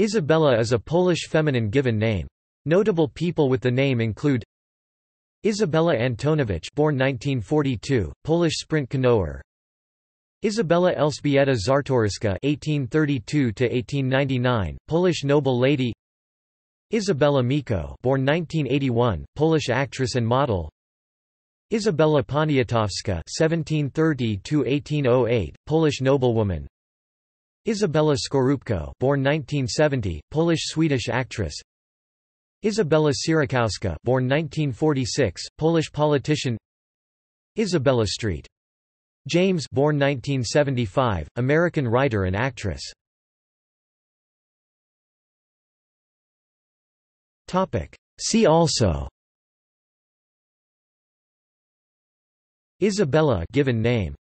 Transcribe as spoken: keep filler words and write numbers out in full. Izabella is a Polish feminine given name. Notable people with the name include Izabella Antonowicz, born nineteen forty-two, Polish sprint canoer; Izabella Elżbieta Czartoryska, eighteen thirty-two to eighteen ninety-nine, Polish noble lady; Izabella Miko, born nineteen eighty-one, Polish actress and model; Izabella Poniatowska, seventeen thirty to eighteen oh eight, Polish noblewoman; Izabella Scorupco, born nineteen seventy, Polish-Swedish actress; Izabella Sierakowska, born nineteen forty-six, Polish politician; Izabella Saint James, born nineteen seventy-five, American writer and actress. Topic: See also. Izabella, given name.